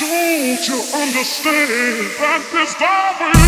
Don't you understand that this is